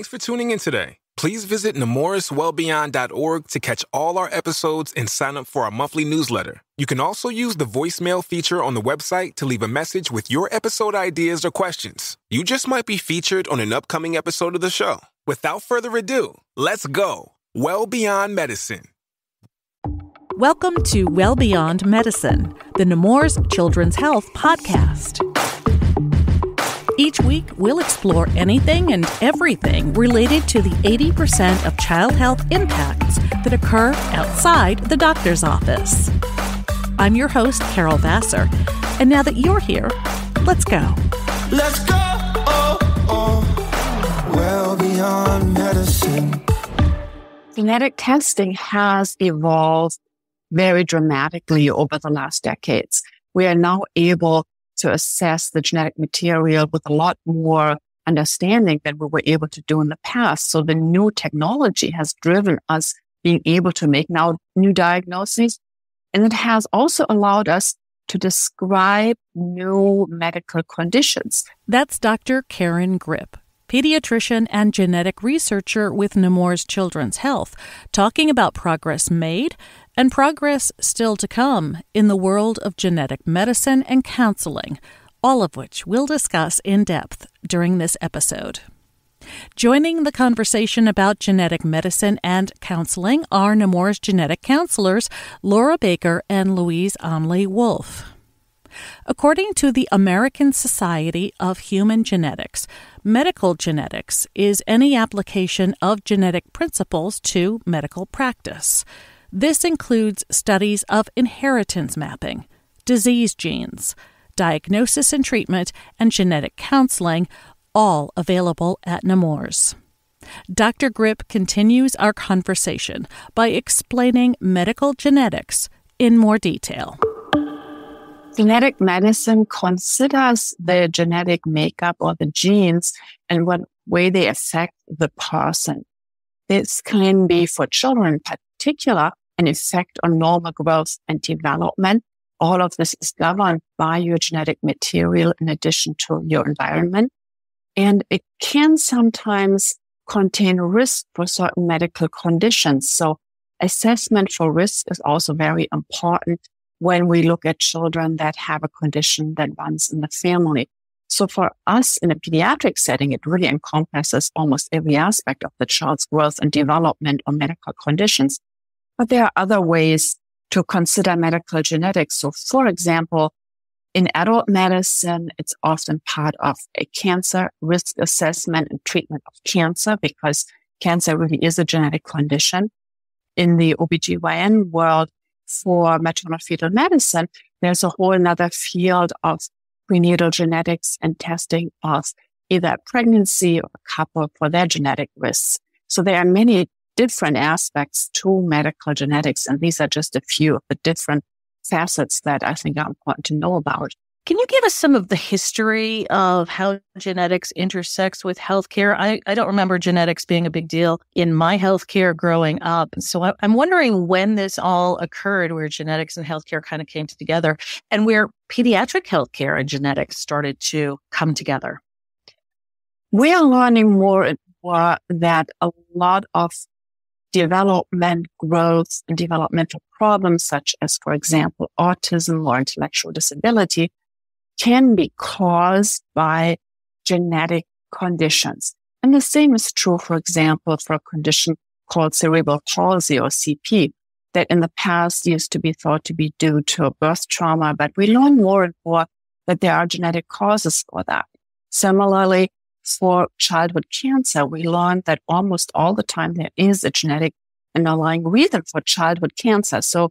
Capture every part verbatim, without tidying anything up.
Thanks for tuning in today. Please visit Nemours Well Beyond dot org to catch all our episodes and sign up for our monthly newsletter. You can also use the voicemail feature on the website to leave a message with your episode ideas or questions. You just might be featured on an upcoming episode of the show. Without further ado, let's go. Well Beyond Medicine. Welcome to Well Beyond Medicine, the Nemours Children's Health podcast. Each week, we'll explore anything and everything related to the eighty percent of child health impacts that occur outside the doctor's office. I'm your host, Carol Vassar, and now that you're here, let's go. Let's go, oh, oh, well beyond medicine. Genetic testing has evolved very dramatically over the last decades. We are now able to assess the genetic material with a lot more understanding than we were able to do in the past. So the new technology has driven us being able to make now new diagnoses. And it has also allowed us to describe new medical conditions. That's Doctor Karen Gripp, pediatrician and genetic researcher with Nemours Children's Health, talking about progress made and progress still to come in the world of genetic medicine and counseling, all of which we'll discuss in depth during this episode. Joining the conversation about genetic medicine and counseling are Nemours genetic counselors Laura Baker and Louise Amlie-Wolf. According to the American Society of Human Genetics, medical genetics is any application of genetic principles to medical practice. This includes studies of inheritance mapping, disease genes, diagnosis and treatment, and genetic counseling, all available at Nemours. Doctor Gripp continues our conversation by explaining medical genetics in more detail. Genetic medicine considers the genetic makeup or the genes and what way they affect the person. This can be for children in particular, an effect on normal growth and development. All of this is governed by your genetic material in addition to your environment. And it can sometimes contain risk for certain medical conditions. So assessment for risk is also very important when we look at children that have a condition that runs in the family. So for us in a pediatric setting, it really encompasses almost every aspect of the child's growth and development or medical conditions. But there are other ways to consider medical genetics. So for example, in adult medicine, it's often part of a cancer risk assessment and treatment of cancer because cancer really is a genetic condition. In the O B G Y N world, for maternal fetal medicine, there's a whole another field of prenatal genetics and testing of either pregnancy or a couple for their genetic risks. So there are many different aspects to medical genetics, and these are just a few of the different facets that I think are important to know about. Can you give us some of the history of how genetics intersects with healthcare? I, I don't remember genetics being a big deal in my healthcare growing up. So I, I'm wondering when this all occurred, where genetics and healthcare kind of came together and where pediatric healthcare and genetics started to come together. We are learning more and more that a lot of development, growth, and developmental problems, such as, for example, autism or intellectual disability, can be caused by genetic conditions. And the same is true, for example, for a condition called cerebral palsy or C P that in the past used to be thought to be due to birth trauma, but we learn more and more that there are genetic causes for that. Similarly, for childhood cancer, we learned that almost all the time there is a genetic underlying reason for childhood cancer. So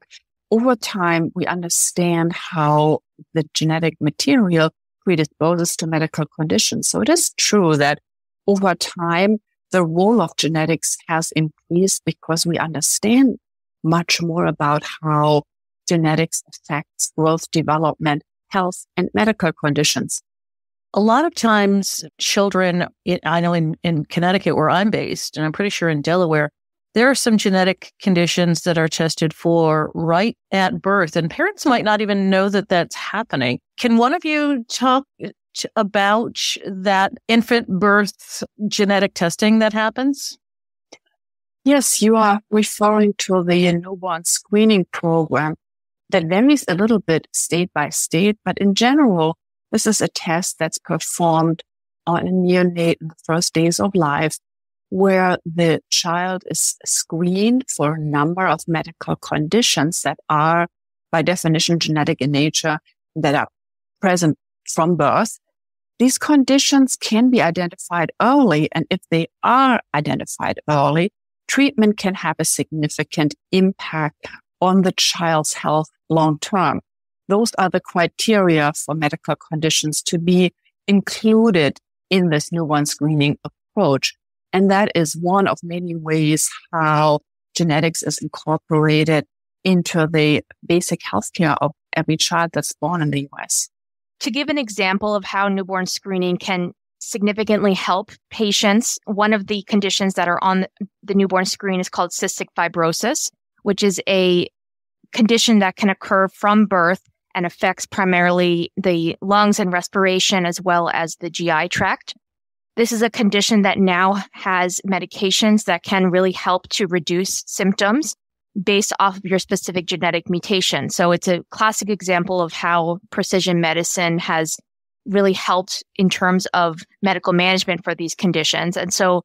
over time, we understand how the genetic material predisposes to medical conditions. So it is true that over time, the role of genetics has increased because we understand much more about how genetics affects growth, development, health, and medical conditions. A lot of times children, I know in, in Connecticut where I'm based, and I'm pretty sure in Delaware, there are some genetic conditions that are tested for right at birth, and parents might not even know that that's happening. Can one of you talk about that infant birth genetic testing that happens? Yes, you are referring to the newborn screening program that varies a little bit state by state, but in general, this is a test that's performed on a neonate in the first days of life, where the child is screened for a number of medical conditions that are, by definition, genetic in nature, that are present from birth. These conditions can be identified early, and if they are identified early, treatment can have a significant impact on the child's health long term. Those are the criteria for medical conditions to be included in this newborn screening approach. And that is one of many ways how genetics is incorporated into the basic healthcare of every child that's born in the U S. To give an example of how newborn screening can significantly help patients, one of the conditions that are on the newborn screen is called cystic fibrosis, which is a condition that can occur from birth and affects primarily the lungs and respiration as well as the G I tract. This is a condition that now has medications that can really help to reduce symptoms based off of your specific genetic mutation. So it's a classic example of how precision medicine has really helped in terms of medical management for these conditions. And so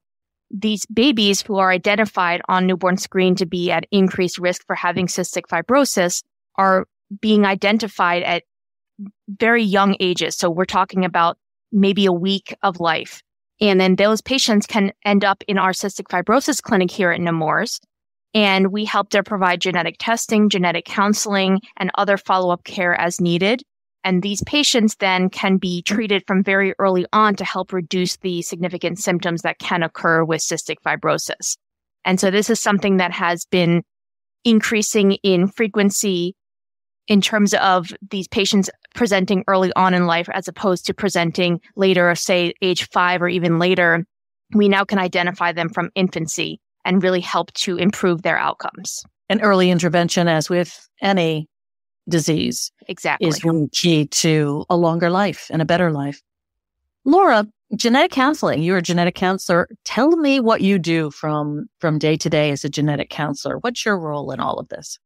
these babies who are identified on newborn screen to be at increased risk for having cystic fibrosis are being identified at very young ages. So we're talking about maybe a week of life. And then those patients can end up in our cystic fibrosis clinic here at Nemours. And we help to provide genetic testing, genetic counseling, and other follow-up care as needed. And these patients then can be treated from very early on to help reduce the significant symptoms that can occur with cystic fibrosis. And so this is something that has been increasing in frequency in terms of these patients presenting early on in life as opposed to presenting later, say age five or even later. We now can identify them from infancy and really help to improve their outcomes. And early intervention, as with any disease, exactly, is one key to a longer life and a better life. Laura, genetic counseling, you're a genetic counselor. Tell me what you do from, from day to day as a genetic counselor. What's your role in all of this?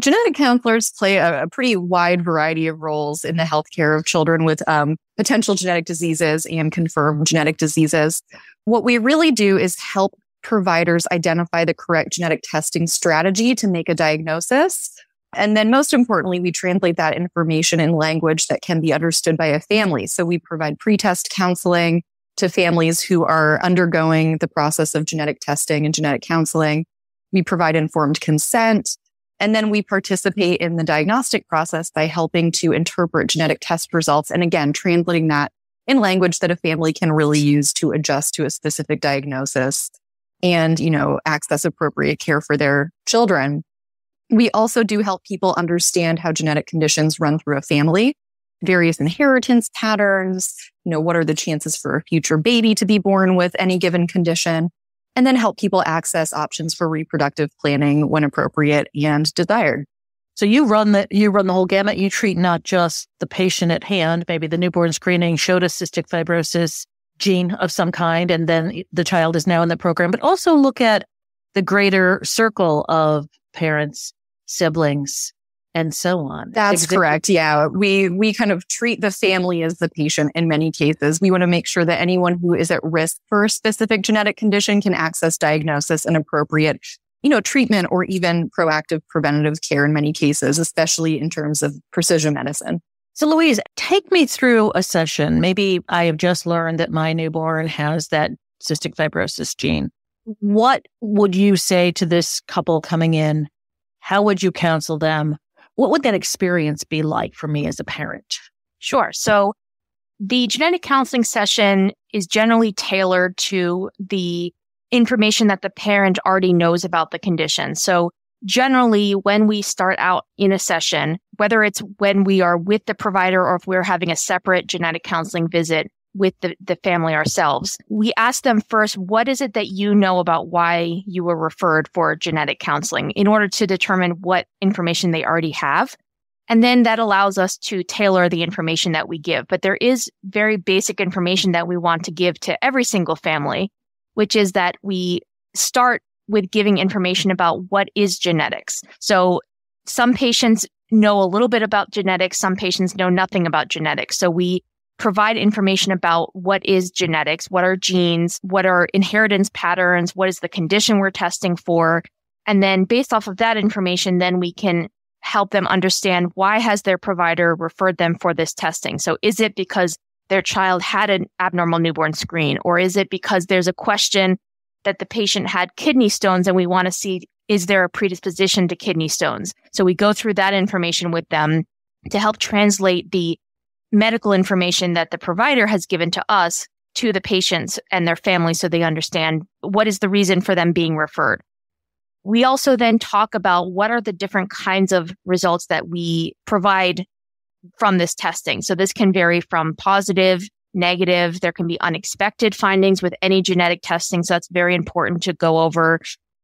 Genetic counselors play a, a pretty wide variety of roles in the healthcare of children with um, potential genetic diseases and confirmed genetic diseases. What we really do is help providers identify the correct genetic testing strategy to make a diagnosis. And then most importantly, we translate that information in language that can be understood by a family. So we provide pre-test counseling to families who are undergoing the process of genetic testing and genetic counseling. We provide informed consent. And then we participate in the diagnostic process by helping to interpret genetic test results. And again, translating that in language that a family can really use to adjust to a specific diagnosis and, you know, access appropriate care for their children. We also do help people understand how genetic conditions run through a family, various inheritance patterns, you know, what are the chances for a future baby to be born with any given condition, and then help people access options for reproductive planning when appropriate and desired. So you run the you run the whole gamut. You treat not just the patient at hand. Maybe the newborn screening showed a cystic fibrosis gene of some kind, and then the child is now in the program, but also look at the greater circle of parents, siblings, and so on. That's exactly correct. Yeah. We we kind of treat the family as the patient in many cases. We want to make sure that anyone who is at risk for a specific genetic condition can access diagnosis and appropriate, you know, treatment or even proactive preventative care in many cases, especially in terms of precision medicine. So Louise, take me through a session. Maybe I have just learned that my newborn has that cystic fibrosis gene. What would you say to this couple coming in? How would you counsel them? What would that experience be like for me as a parent? Sure. So the genetic counseling session is generally tailored to the information that the parent already knows about the condition. So generally, when we start out in a session, whether it's when we are with the provider or if we're having a separate genetic counseling visit with the, the family ourselves, we ask them first, what is it that you know about why you were referred for genetic counseling in order to determine what information they already have. And then that allows us to tailor the information that we give. But there is very basic information that we want to give to every single family, which is that we start with giving information about what is genetics. So some patients know a little bit about genetics. Some patients know nothing about genetics. So we provide information about what is genetics, what are genes, what are inheritance patterns, what is the condition we're testing for. And then based off of that information, then we can help them understand why has their provider referred them for this testing. So is it because their child had an abnormal newborn screen, or is it because there's a question that the patient had kidney stones and we want to see, is there a predisposition to kidney stones? So we go through that information with them to help translate the medical information that the provider has given to us to the patients and their families so they understand what is the reason for them being referred. We also then talk about what are the different kinds of results that we provide from this testing. So this can vary from positive, negative. There can be unexpected findings with any genetic testing. So that's very important to go over.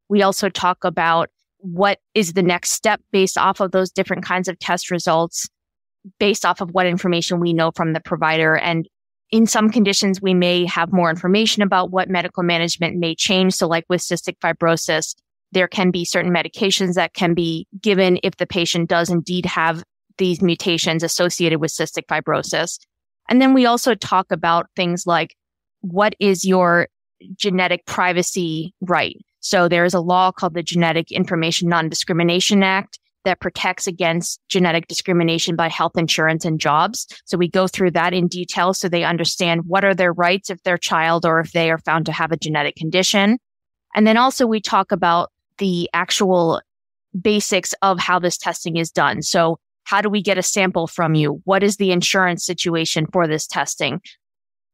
We also talk about what is the next step based off of those different kinds of test results, based off of what information we know from the provider. And in some conditions, we may have more information about what medical management may change. So like with cystic fibrosis, there can be certain medications that can be given if the patient does indeed have these mutations associated with cystic fibrosis. And then we also talk about things like, what is your genetic privacy right? So there is a law called the Genetic Information Non-Discrimination Act that protects against genetic discrimination by health insurance and jobs. So we go through that in detail so they understand what are their rights if their child or if they are found to have a genetic condition. And then also we talk about the actual basics of how this testing is done. So how do we get a sample from you? What is the insurance situation for this testing?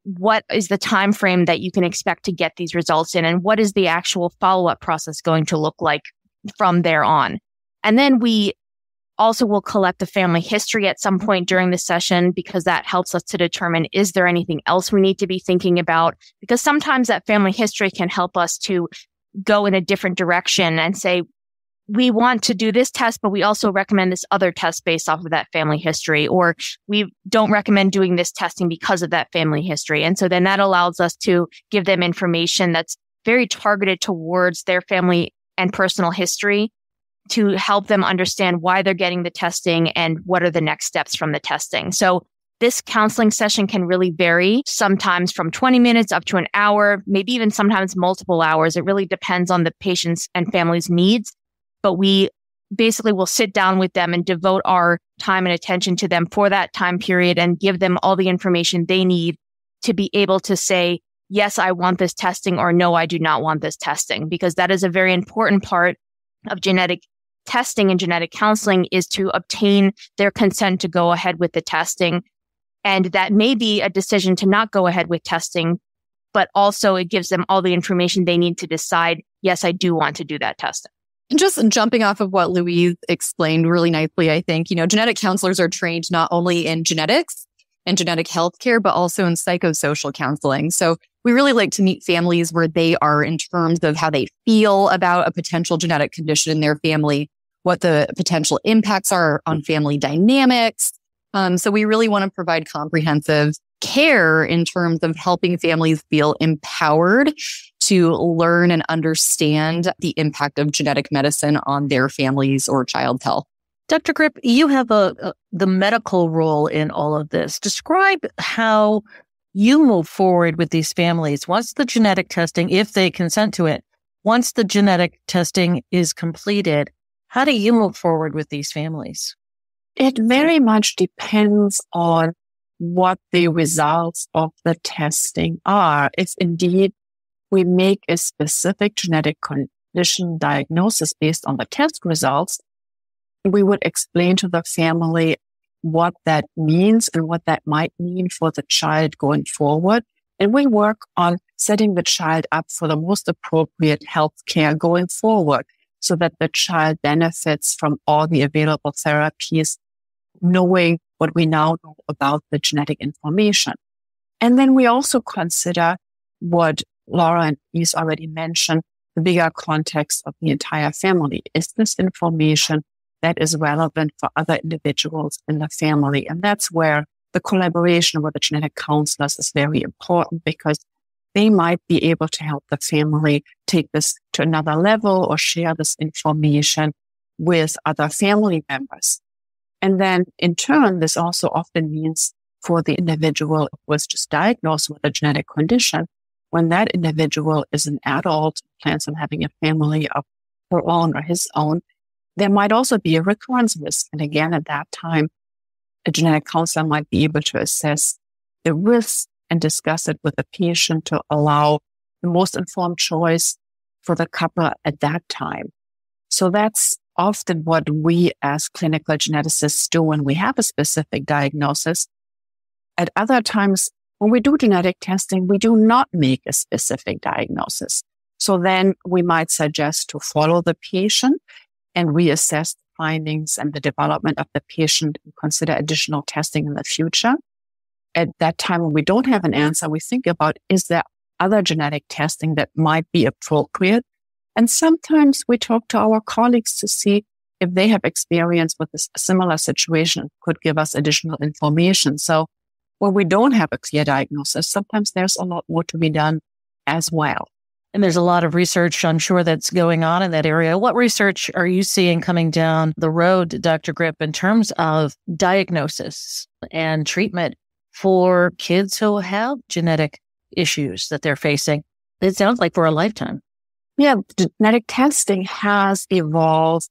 What is the time frame that you can expect to get these results in? And what is the actual follow-up process going to look like from there on? And then we also will collect the family history at some point during the session, because that helps us to determine, is there anything else we need to be thinking about? Because sometimes that family history can help us to go in a different direction and say, we want to do this test, but we also recommend this other test based off of that family history, or we don't recommend doing this testing because of that family history. And so then that allows us to give them information that's very targeted towards their family and personal history to help them understand why they're getting the testing and what are the next steps from the testing. So this counseling session can really vary, sometimes from twenty minutes up to an hour, maybe even sometimes multiple hours. It really depends on the patient's and family's needs. But we basically will sit down with them and devote our time and attention to them for that time period and give them all the information they need to be able to say, yes, I want this testing, or no, I do not want this testing. Because that is a very important part of genetic testing and genetic counseling, is to obtain their consent to go ahead with the testing. And that may be a decision to not go ahead with testing, but also it gives them all the information they need to decide, yes, I do want to do that testing. And just jumping off of what Louise explained really nicely, I think, you know, genetic counselors are trained not only in genetics and genetic healthcare, but also in psychosocial counseling. So we really like to meet families where they are in terms of how they feel about a potential genetic condition in their family, what the potential impacts are on family dynamics. Um, so we really want to provide comprehensive care in terms of helping families feel empowered to learn and understand the impact of genetic medicine on their families or child's health. Doctor Gripp, you have a, a the medical role in all of this. Describe how you move forward with these families once the genetic testing, if they consent to it, once the genetic testing is completed. How do you move forward with these families? It very much depends on what the results of the testing are. If indeed we make a specific genetic condition diagnosis based on the test results, we would explain to the family what that means and what that might mean for the child going forward. And we work on setting the child up for the most appropriate health care going forward so that the child benefits from all the available therapies, knowing what we now know about the genetic information. And then we also consider what Laura and Louise already mentioned, the bigger context of the entire family. Is this information that is relevant for other individuals in the family. And that's where the collaboration with the genetic counselors is very important, because they might be able to help the family take this to another level or share this information with other family members. And then in turn, this also often means for the individual who was just diagnosed with a genetic condition, when that individual is an adult, plans on having a family of her own or his own, there might also be a recurrence risk. And again, at that time, a genetic counselor might be able to assess the risk and discuss it with the patient to allow the most informed choice for the couple at that time. So that's often what we as clinical geneticists do when we have a specific diagnosis. At other times, when we do genetic testing, we do not make a specific diagnosis. So then we might suggest to follow the patient and reassess the findings and the development of the patient and consider additional testing in the future. At that time, when we don't have an answer, we think about, is there other genetic testing that might be appropriate? And sometimes we talk to our colleagues to see if they have experience with a similar situation, could give us additional information. So when we don't have a clear diagnosis, sometimes there's a lot more to be done as well. And there's a lot of research, I'm sure, that's going on in that area. What research are you seeing coming down the road, Doctor Gripp, in terms of diagnosis and treatment for kids who have genetic issues that they're facing? It sounds like for a lifetime. Yeah, genetic testing has evolved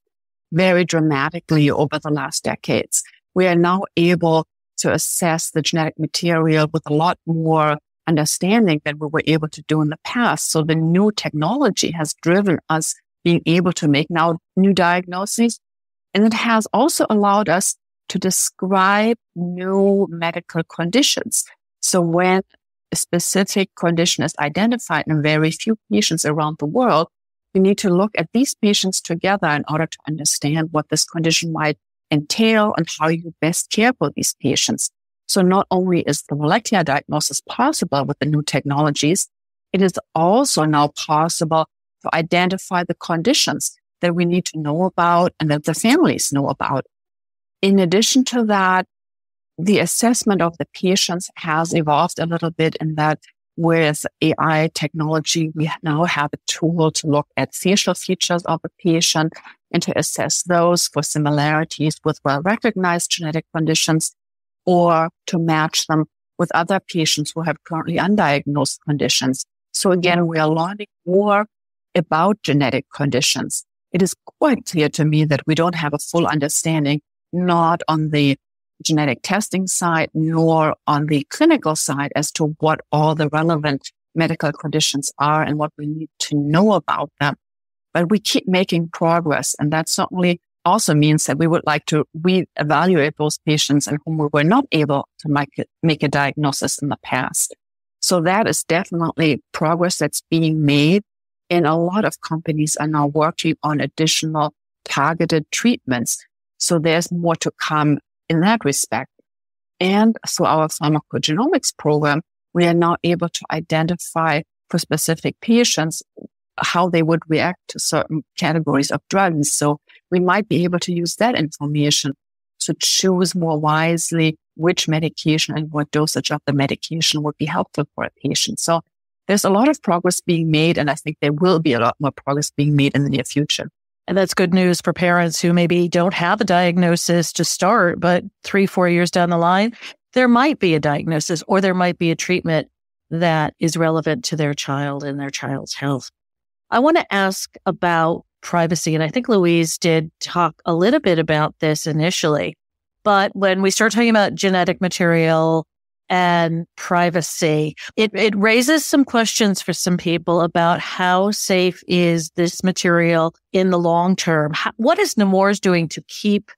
very dramatically over the last decades. We are now able to assess the genetic material with a lot more understanding than we were able to do in the past. So the new technology has driven us being able to make now new diagnoses. And it has also allowed us to describe new medical conditions. So when a specific condition is identified in very few patients around the world, we need to look at these patients together in order to understand what this condition might entail and how you best care for these patients. So not only is the molecular diagnosis possible with the new technologies, it is also now possible to identify the conditions that we need to know about and that the families know about. In addition to that, the assessment of the patients has evolved a little bit in that with A I technology, we now have a tool to look at facial features of a patient and to assess those for similarities with well-recognized genetic conditions, or to match them with other patients who have currently undiagnosed conditions. So again, we are learning more about genetic conditions. It is quite clear to me that we don't have a full understanding, not on the genetic testing side, nor on the clinical side, as to what all the relevant medical conditions are and what we need to know about them. But we keep making progress, and that certainly also means that we would like to re-evaluate those patients in whom we were not able to make a, make a diagnosis in the past. So that is definitely progress that's being made. And a lot of companies are now working on additional targeted treatments. So there's more to come in that respect. And through our pharmacogenomics program, we are now able to identify for specific patients how they would react to certain categories of drugs. So we might be able to use that information to choose more wisely which medication and what dosage of the medication would be helpful for a patient. So there's a lot of progress being made, and I think there will be a lot more progress being made in the near future. And that's good news for parents who maybe don't have a diagnosis to start, but three, four years down the line, there might be a diagnosis or there might be a treatment that is relevant to their child and their child's health. I want to ask about privacy, and I think Louise did talk a little bit about this initially, but when we start talking about genetic material and privacy, it, it raises some questions for some people about how safe is this material in the long term. How, what is Nemours doing to keep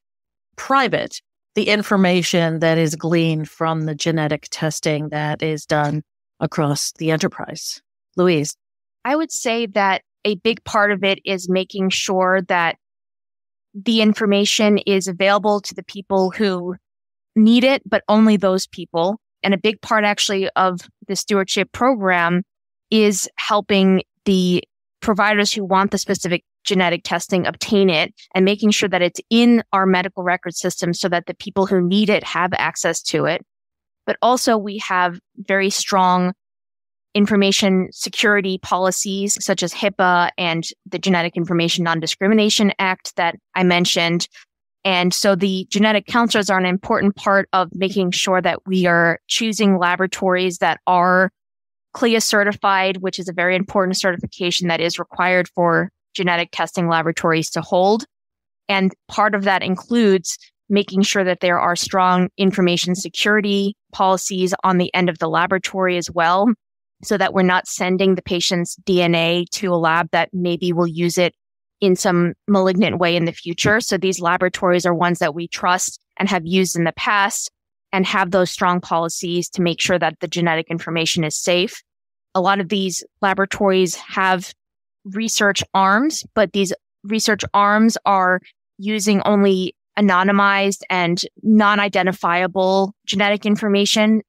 private the information that is gleaned from the genetic testing that is done across the enterprise? Louise? I would say that a big part of it is making sure that the information is available to the people who need it, but only those people. And a big part actually of the stewardship program is helping the providers who want the specific genetic testing obtain it, and making sure that it's in our medical record system so that the people who need it have access to it. But also we have very strong information security policies such as HIPAA and the Genetic Information Non-Discrimination Act that I mentioned. And so the genetic counselors are an important part of making sure that we are choosing laboratories that are C L I A certified, which is a very important certification that is required for genetic testing laboratories to hold. And part of that includes making sure that there are strong information security policies on the end of the laboratory as well, so that we're not sending the patient's D N A to a lab that maybe will use it in some malignant way in the future. So these laboratories are ones that we trust and have used in the past and have those strong policies to make sure that the genetic information is safe. A lot of these laboratories have research arms, but these research arms are using only anonymized and non-identifiable genetic information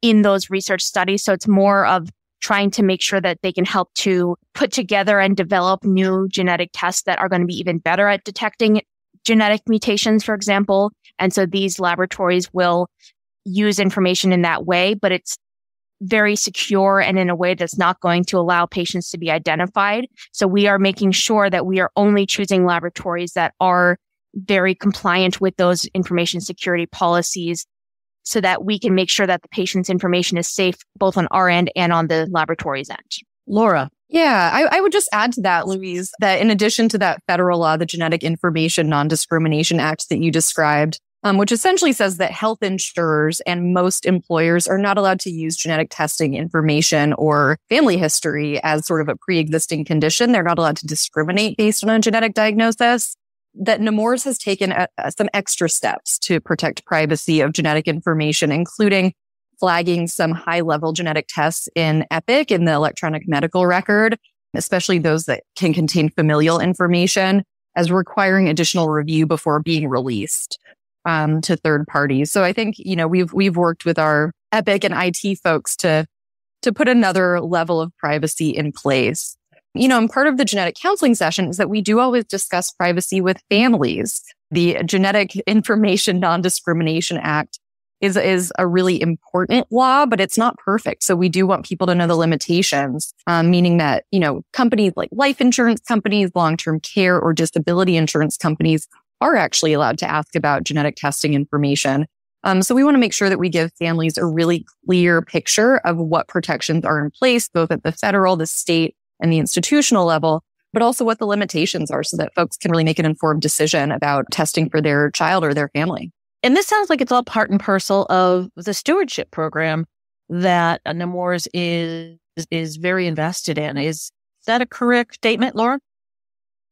in those research studies. So it's more of trying to make sure that they can help to put together and develop new genetic tests that are going to be even better at detecting genetic mutations, for example. And so these laboratories will use information in that way, but it's very secure and in a way that's not going to allow patients to be identified. So we are making sure that we are only choosing laboratories that are very compliant with those information security policies, so that we can make sure that the patient's information is safe, both on our end and on the laboratory's end. Laura. Yeah, I, I would just add to that, Louise, that in addition to that federal law, the Genetic Information Non-Discrimination Act that you described, um, which essentially says that health insurers and most employers are not allowed to use genetic testing information or family history as sort of a pre-existing condition. They're not allowed to discriminate based on a genetic diagnosis. That Nemours has taken a, a, some extra steps to protect privacy of genetic information, including flagging some high-level genetic tests in Epic, in the electronic medical record, especially those that can contain familial information, as requiring additional review before being released um, to third parties. So I think, you know, we've we've worked with our Epic and I T folks to to put another level of privacy in place. You know, and part of the genetic counseling session is that we do always discuss privacy with families. The Genetic Information Non-Discrimination Act is, is a really important law, but it's not perfect. So we do want people to know the limitations, um, meaning that, you know, companies like life insurance companies, long-term care or disability insurance companies are actually allowed to ask about genetic testing information. Um, so we want to make sure that we give families a really clear picture of what protections are in place, both at the federal, the state, and the institutional level, but also what the limitations are so that folks can really make an informed decision about testing for their child or their family. And this sounds like it's all part and parcel of the stewardship program that Nemours is is very invested in. Is that a correct statement, Laura?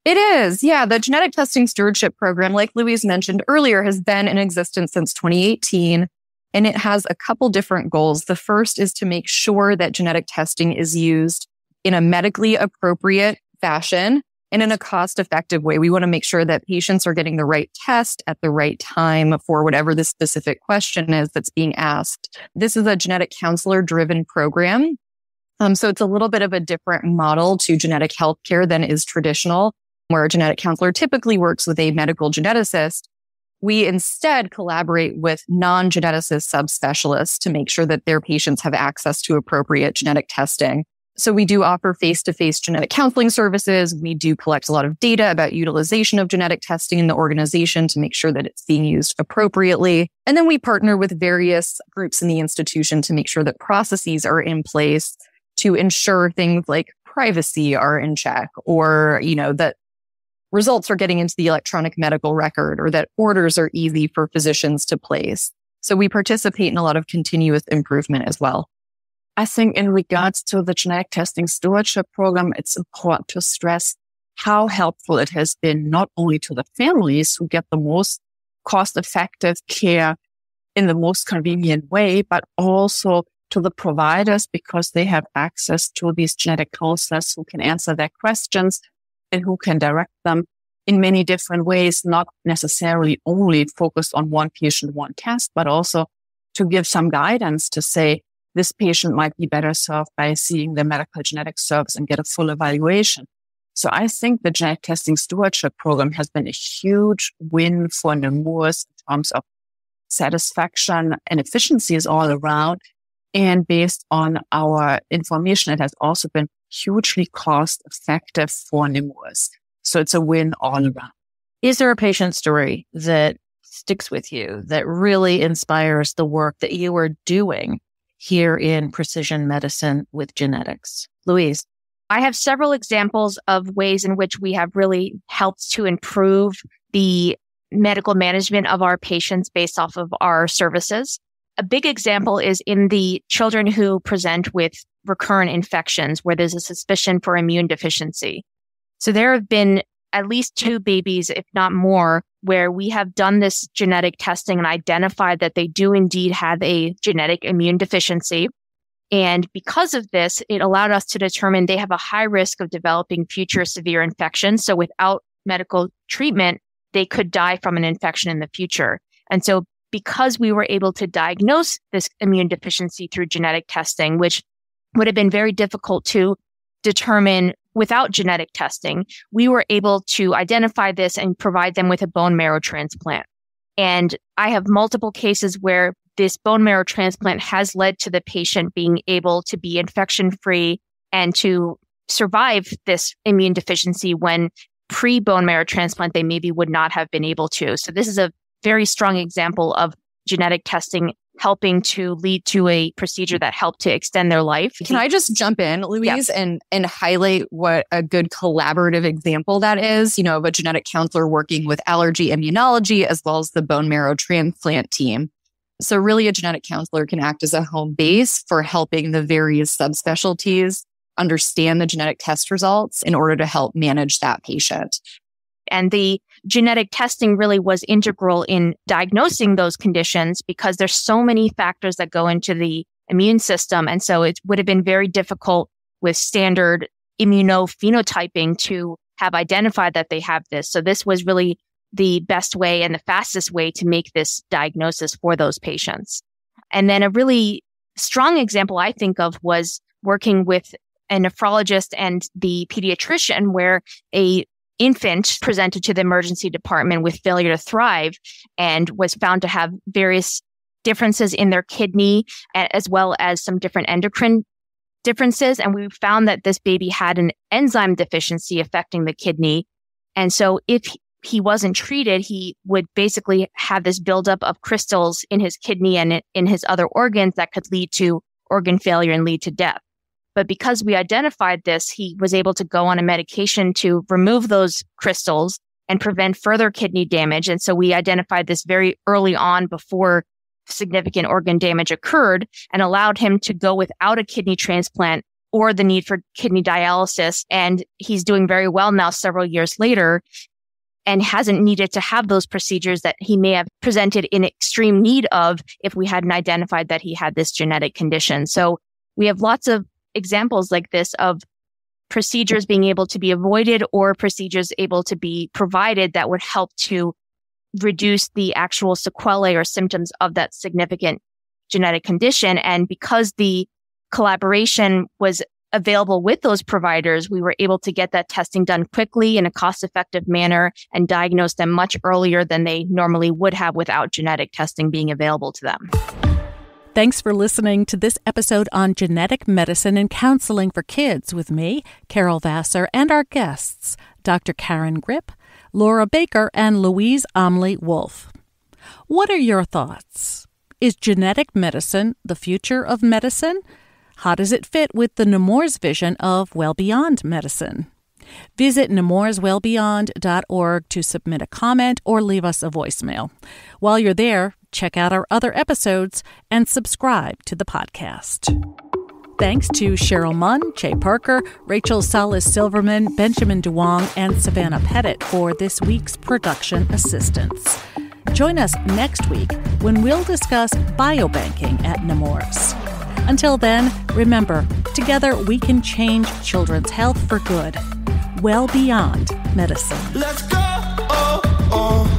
It is. Yeah. The Genetic Testing Stewardship Program, like Louise mentioned earlier, has been in existence since twenty eighteen. And it has a couple different goals. The first is to make sure that genetic testing is used in a medically appropriate fashion and in a cost-effective way. We want to make sure that patients are getting the right test at the right time for whatever the specific question is that's being asked. This is a genetic counselor-driven program. Um, so it's a little bit of a different model to genetic healthcare than is traditional, where a genetic counselor typically works with a medical geneticist. We instead collaborate with non-geneticist subspecialists to make sure that their patients have access to appropriate genetic testing. So we do offer face-to-face genetic counseling services. We do collect a lot of data about utilization of genetic testing in the organization to make sure that it's being used appropriately. And then we partner with various groups in the institution to make sure that processes are in place to ensure things like privacy are in check, or, you know, that results are getting into the electronic medical record, or that orders are easy for physicians to place. So we participate in a lot of continuous improvement as well. I think in regards to the genetic testing stewardship program, it's important to stress how helpful it has been, not only to the families who get the most cost-effective care in the most convenient way, but also to the providers, because they have access to these genetic counselors who can answer their questions and who can direct them in many different ways, not necessarily only focused on one patient, one test, but also to give some guidance to say, this patient might be better served by seeing the medical genetic service and get a full evaluation. So I think the genetic testing stewardship program has been a huge win for Nemours in terms of satisfaction and efficiencies all around. And based on our information, it has also been hugely cost effective for Nemours. So it's a win all around. Is there a patient story that sticks with you that really inspires the work that you are doing here in precision medicine with genetics? Louise? I have several examples of ways in which we have really helped to improve the medical management of our patients based off of our services. A big example is in the children who present with recurrent infections where there's a suspicion for immune deficiency. So there have been at least two babies, if not more, where we have done this genetic testing and identified that they do indeed have a genetic immune deficiency. And because of this, it allowed us to determine they have a high risk of developing future severe infections. So without medical treatment, they could die from an infection in the future. And so because we were able to diagnose this immune deficiency through genetic testing, which would have been very difficult to determine without genetic testing, we were able to identify this and provide them with a bone marrow transplant. And I have multiple cases where this bone marrow transplant has led to the patient being able to be infection-free and to survive this immune deficiency when pre-bone marrow transplant, they maybe would not have been able to. So this is a very strong example of genetic testing helping to lead to a procedure that helped to extend their life. Can I just jump in, Louise, yes. and, and highlight what a good collaborative example that is, you know, of a genetic counselor working with allergy immunology as well as the bone marrow transplant team. So really a genetic counselor can act as a home base for helping the various subspecialties understand the genetic test results in order to help manage that patient. And the genetic testing really was integral in diagnosing those conditions because there's so many factors that go into the immune system. And so it would have been very difficult with standard immunophenotyping to have identified that they have this. So this was really the best way and the fastest way to make this diagnosis for those patients. And then a really strong example I think of was working with a nephrologist and the pediatrician where a infant presented to the emergency department with failure to thrive and was found to have various differences in their kidney as well as some different endocrine differences. And we found that this baby had an enzyme deficiency affecting the kidney. And so if he wasn't treated, he would basically have this buildup of crystals in his kidney and in his other organs that could lead to organ failure and lead to death. But because we identified this, he was able to go on a medication to remove those crystals and prevent further kidney damage. And so we identified this very early on before significant organ damage occurred and allowed him to go without a kidney transplant or the need for kidney dialysis. And he's doing very well now several years later and hasn't needed to have those procedures that he may have presented in extreme need of if we hadn't identified that he had this genetic condition. So we have lots of examples like this of procedures being able to be avoided or procedures able to be provided that would help to reduce the actual sequelae or symptoms of that significant genetic condition. And because the collaboration was available with those providers, we were able to get that testing done quickly in a cost-effective manner and diagnose them much earlier than they normally would have without genetic testing being available to them. Thanks for listening to this episode on genetic medicine and counseling for kids with me, Carol Vassar, and our guests, Doctor Karen Gripp, Laura Baker, and Louise Amlie-Wolf. What are your thoughts? Is genetic medicine the future of medicine? How does it fit with the Nemours vision of Well Beyond Medicine? Visit Nemours Well Beyond dot org to submit a comment or leave us a voicemail. While you're there, check out our other episodes and subscribe to the podcast. Thanks to Cheryl Munn, Jay Parker, Rachel Salas-Silverman, Benjamin DeWong, and Savannah Pettit for this week's production assistance. Join us next week when we'll discuss biobanking at Nemours. Until then, remember, together we can change children's health for good, well beyond medicine. Let's go! Oh, oh.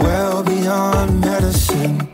Well beyond medicine.